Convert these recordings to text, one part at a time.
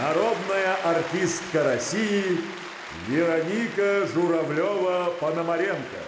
народная артистка России Вероника Журавлева-Пономаренко.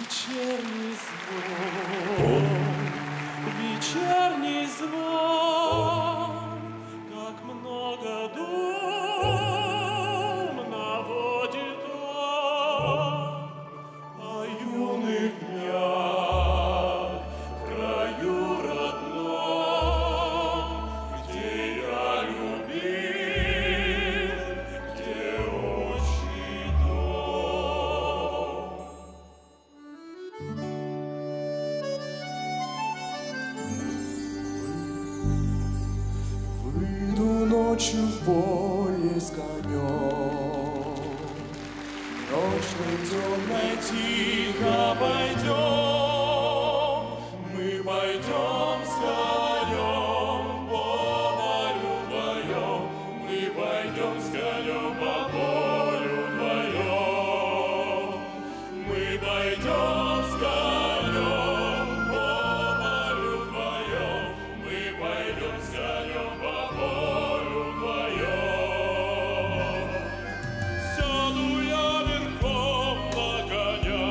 Вечерний звон, вечерний звон, как много дум наводит он о юных днях в краю родном, где я любил, где отчий дом. Выйду ночью в поле с конем, ночной темной тихо пойдем, мы пойдем с конем по полю вдвоем, мы пойдем с конем по полю вдвоем, мы пойдем с конем по полю вдвоем, мы пойдем с конем по полю вдвоем. Сяду я верхом на коня,